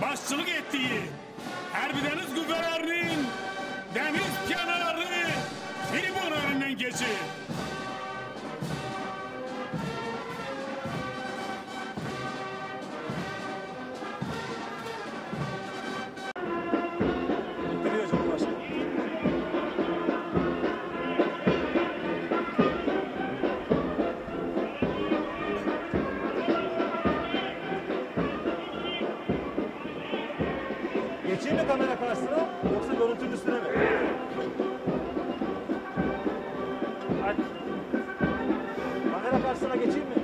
başçılık ettiği Erbil Deniz Güverer'in deniz kenarı tribün önünden geçir. Geçeyim mi kamera karşısına, yoksa görüntünün üstüne mi? Hadi. Kamera karşısına geçeyim mi?